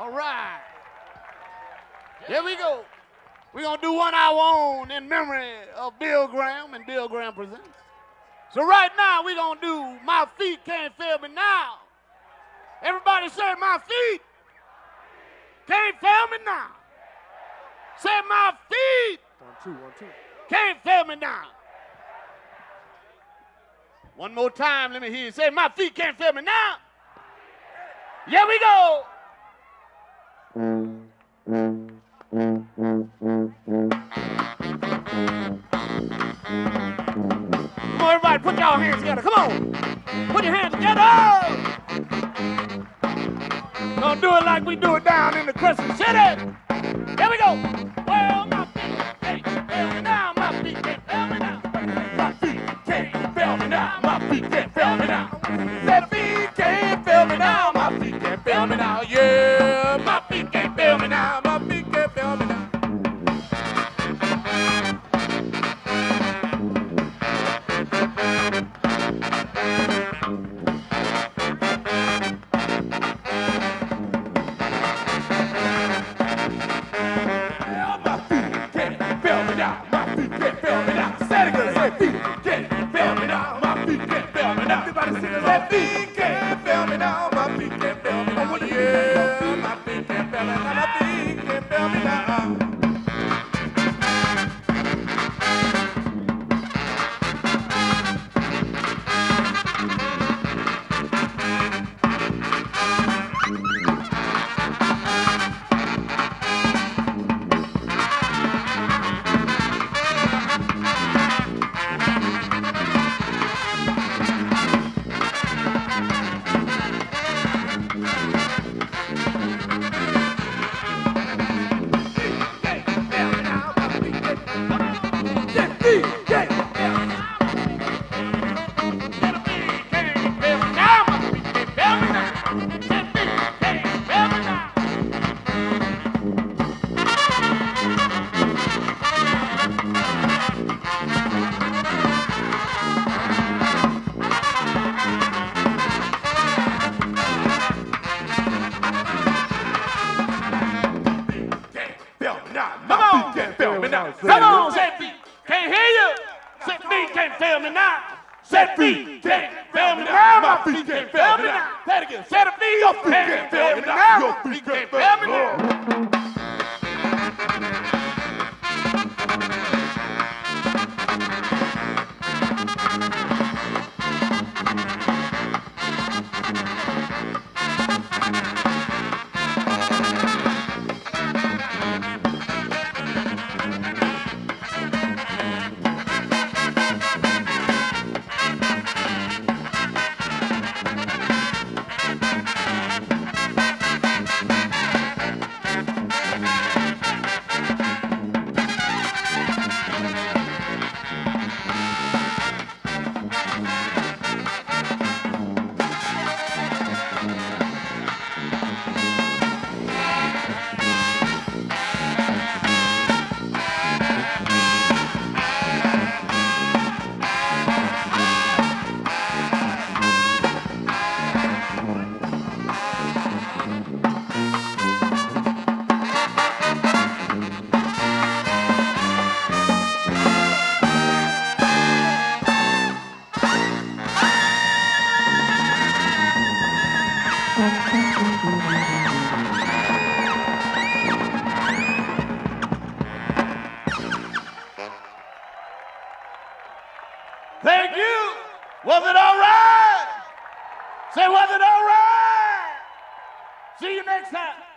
All right. Here we go. We're going to do 1 hour on in memory of Bill Graham and Bill Graham Presents. So right now, we're going to do My Feet Can't Fail Me Now. Everybody say, my feet can't fail me now. Say, my feet. 1, 2, 1, 2. Can't fail me now. One more time, let me hear you say, my feet can't fail me now. Here we go. Come on, everybody, put y'all hands together. Come on. Put your hands together. Don't do it like we do it down in the Crescent City. Here we go. Well, my feet can't fail me now. My feet can't fail me now. My feet can't fail me now. My feet can't fail me now. That feet can't fail me now. My feet can't fail me now. Yeah, my feet can't fail me now. My feet can't fail me now. Say, was it all right? See you next time.